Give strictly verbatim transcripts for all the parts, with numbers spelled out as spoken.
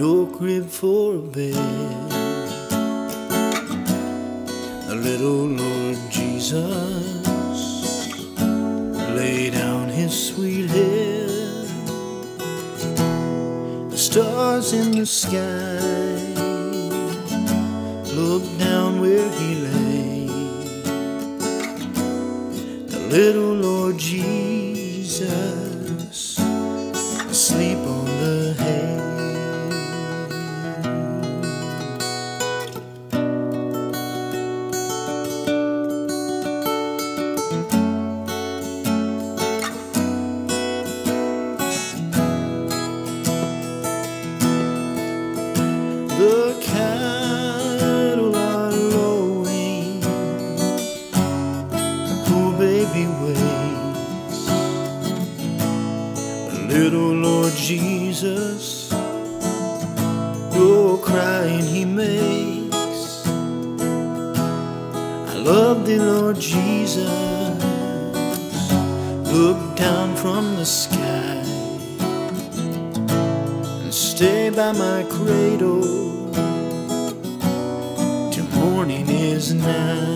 no crib for a bed. A little Lord Jesus lay down his sweet head. The stars in the sky looked down where he lay. The little Lord Jesus asleep on the hay. The cattle are lowing, poor baby waits. Little Lord Jesus, no crying he makes. I love thee, Lord Jesus. Look down from the sky and stay by my cradle. Morning is nigh.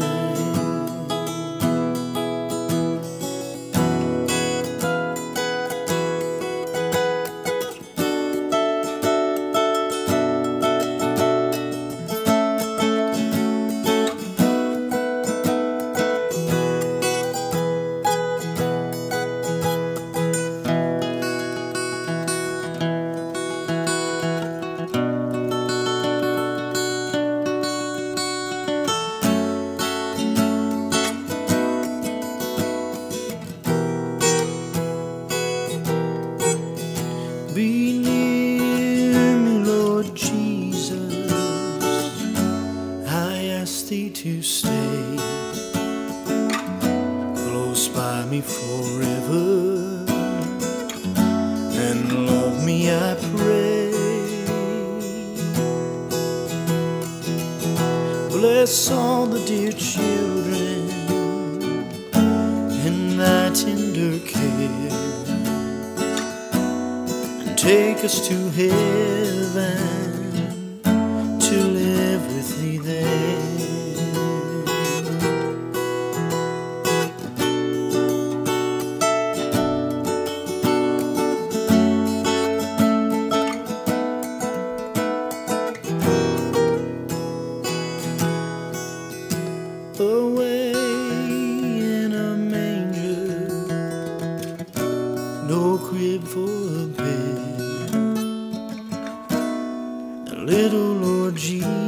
Be near me, Lord Jesus, I ask thee to stay close by me forever, and love me, I pray. Bless all the dear children in thy tender care. Take us to heaven to live with thee there. Away in a manger, no crib for a bed. Little Lord Jesus.